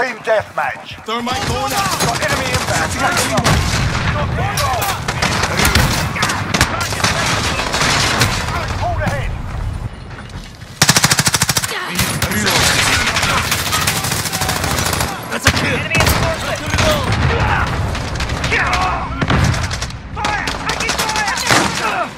Team deathmatch. Thermite going out. Got enemy impact. Hold ahead. That's a kill. Enemy is fire! Taking fire!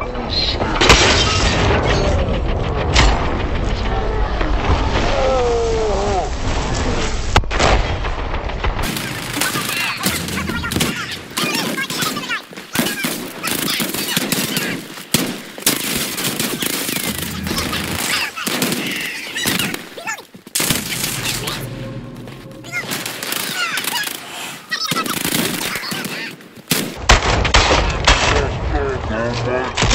Don't shoot me!